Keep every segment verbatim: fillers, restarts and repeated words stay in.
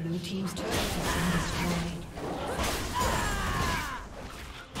Blue team's turret has been destroyed.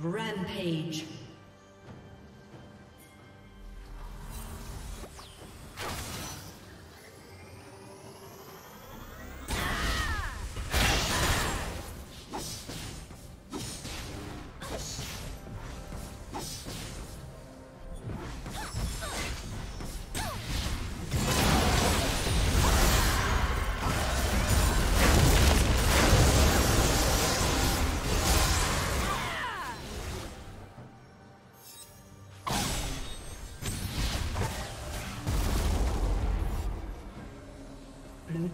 Rampage. Blue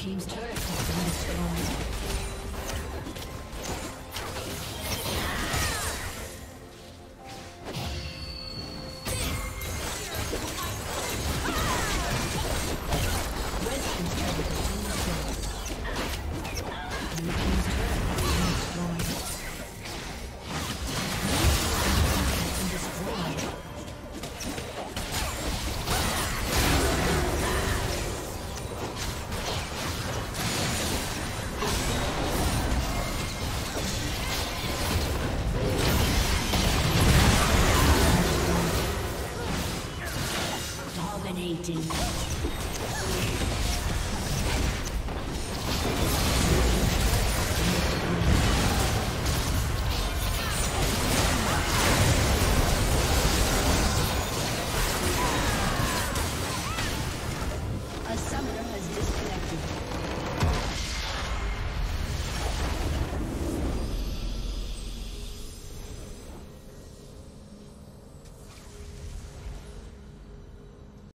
Team's turret has been destroyed. A summoner